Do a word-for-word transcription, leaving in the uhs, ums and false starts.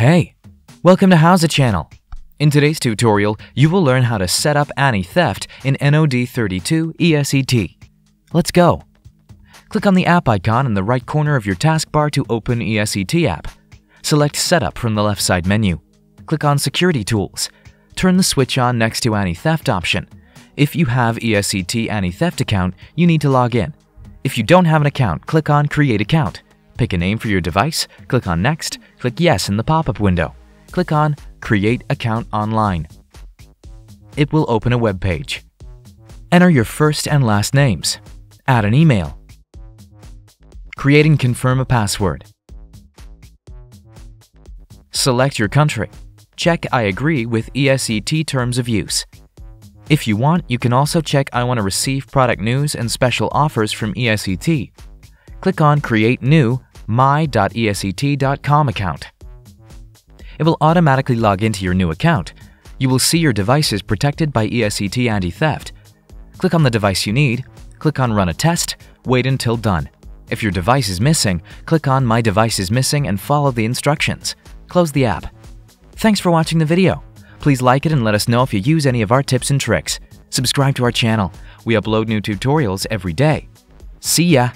Hey, welcome to How's It Channel. In today's tutorial, you will learn how to set up anti-theft in N O D thirty-two E S E T. Let's go. Click on the app icon in the right corner of your taskbar to open E S E T app. Select Setup from the left side menu. Click on Security Tools. Turn the switch on next to Anti-Theft option. If you have E S E T Anti-Theft account, you need to log in. If you don't have an account, click on Create Account. Pick a name for your device, click on Next, click Yes in the pop-up window. Click on Create Account Online. It will open a web page. Enter your first and last names. Add an email. Create and confirm a password. Select your country. Check I agree with E S E T Terms of Use. If you want, you can also check I want to receive product news and special offers from E S E T. Click on Create New my dot E S E T dot com account. It will automatically log into your new account. You will see your device is protected by E S E T Anti-Theft. Click on the device you need, click on Run a Test, wait until done. If your device is missing, click on My Device is Missing and follow the instructions. Close the app. Thanks for watching the video. Please like it and let us know if you use any of our tips and tricks. Subscribe to our channel. We upload new tutorials every day. See ya!